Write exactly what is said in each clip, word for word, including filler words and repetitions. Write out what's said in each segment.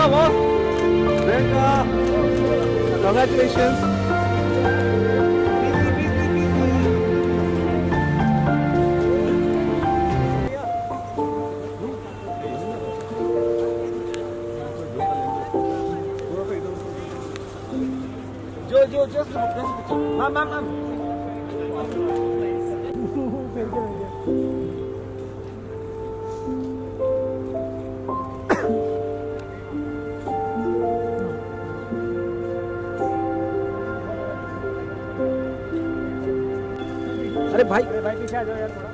Bravo! Venga! Congratulations! Busy, busy, busy! Joe, Joe, just look at this picture. Mom, mom, mom! अरे भाई भाई पीछे आ जाओ यार थोड़ा।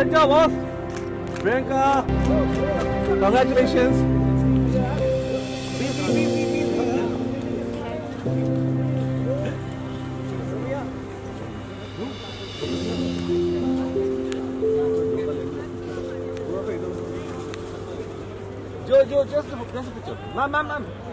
Good job, boss. Priyanka, congratulations. Busy, busy, busy. Joe, Joe, just press a picture. Mom, mom, mom.